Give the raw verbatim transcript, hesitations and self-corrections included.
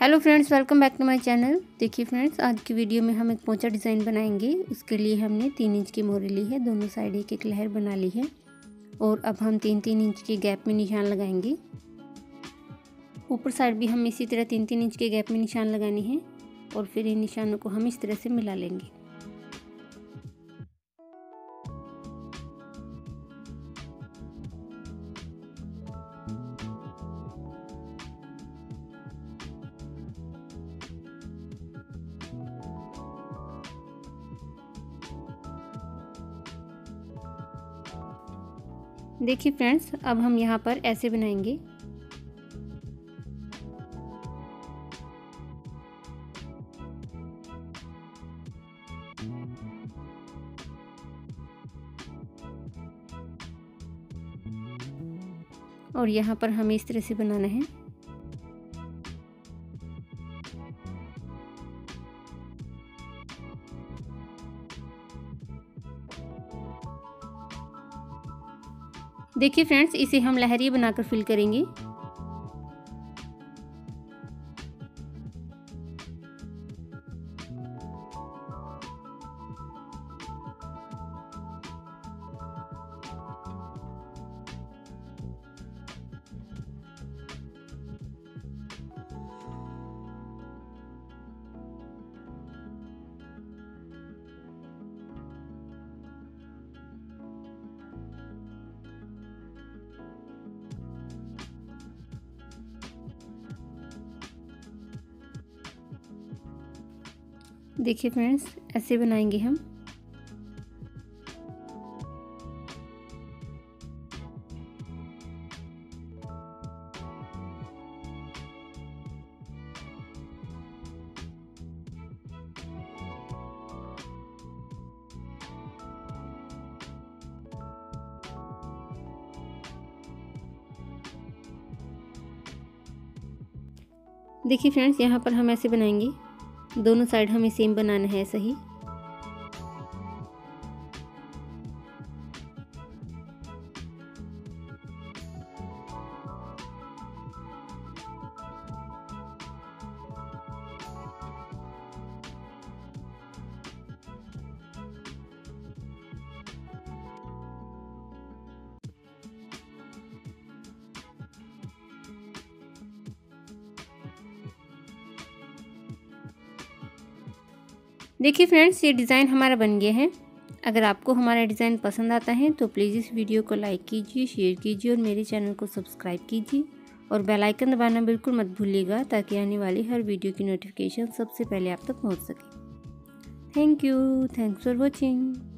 Hello friends, welcome back to my channel. देखिए friends, आज की वीडियो में हम एक पोंचा डिज़ाइन बनाएंगे। उसके लिए हमने तीन इंच की मोहरी ली है, दोनों साइड एक एक लहर बना ली है और अब हम तीन तीन इंच के गैप में निशान लगाएंगे। ऊपर साइड भी हम इसी तरह तीन तीन इंच के गैप में निशान लगाने हैं और फिर इन निशानों को हम इस तरह से मिला लेंगे। देखिए फ्रेंड्स, अब हम यहाँ पर ऐसे बनाएंगे। और यहाँ पर हमें इस तरह से बनाना है। देखिए फ्रेंड्स, इसे हम लहरिया बनाकर फिल करेंगे। देखिए फ्रेंड्स, ऐसे बनाएंगे हम। देखिए फ्रेंड्स, यहाँ पर हम ऐसे बनाएंगे। दोनों साइड हमें सेम बनाना है, ऐसा ही। देखिए फ्रेंड्स, ये डिज़ाइन हमारा बन गया है। अगर आपको हमारा डिज़ाइन पसंद आता है तो प्लीज़ इस वीडियो को लाइक कीजिए, शेयर कीजिए और मेरे चैनल को सब्सक्राइब कीजिए और बेल आइकन दबाना बिल्कुल मत भूलिएगा ताकि आने वाली हर वीडियो की नोटिफिकेशन सबसे पहले आप तक पहुंच सके। Thank you, thanks for watching.